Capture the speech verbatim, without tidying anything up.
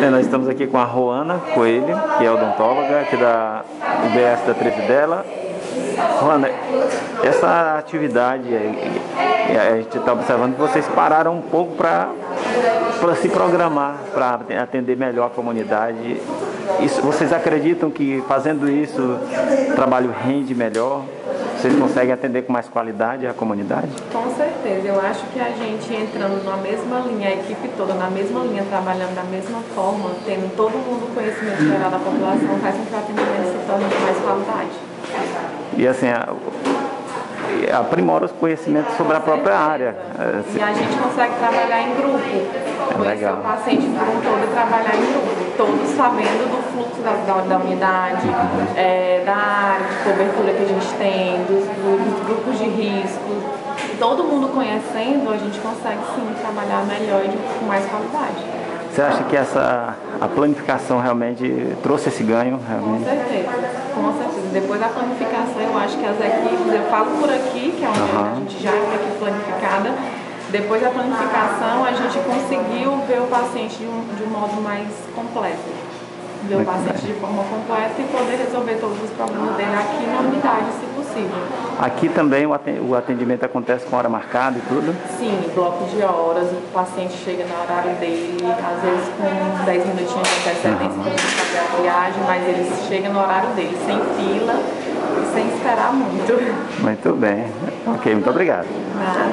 É, nós estamos aqui com a Roana Coelho, que é odontóloga aqui da U B S da TRESIDELA. Roana, essa atividade, a gente está observando que vocês pararam um pouco para se programar, para atender melhor a comunidade. Isso, vocês acreditam que fazendo isso o trabalho rende melhor? Vocês conseguem atender com mais qualidade a comunidade? Com certeza, eu acho que a gente entrando na mesma linha, a equipe toda na mesma linha, trabalhando da mesma forma, tendo todo mundo conhecimento geral da população, faz com que o atendimento se torne de mais qualidade. E assim, a... aprimora os conhecimentos sobre a própria área. E a gente consegue trabalhar em grupo. É legal. O paciente por um todo trabalhar em grupo, todos sabendo do fluxo da, da, da unidade, é, da área de cobertura que a gente tem, dos, dos grupos de risco. Todo mundo conhecendo, a gente consegue sim trabalhar melhor e de, com mais qualidade. Você acha que essa, a planificação realmente trouxe esse ganho? Realmente? Com certeza, com certeza. Depois da planificação, eu acho que as equipes, eu falo por aqui, que é onde uhum. a gente já está aqui planificada, depois da planificação a gente conseguiu ver o paciente de um, de um modo mais completo. Ver o paciente de forma completa e poder resolver todos os problemas dele aqui na unidade, se possível. Aqui também o atendimento acontece com hora marcada e tudo? Sim, bloco de horas, o paciente chega no horário dele, às vezes com dez minutinhos de antecedência para fazer a triagem, mas ele chega no horário dele, sem fila e sem esperar muito. Muito bem. Ok, muito obrigado. Nada.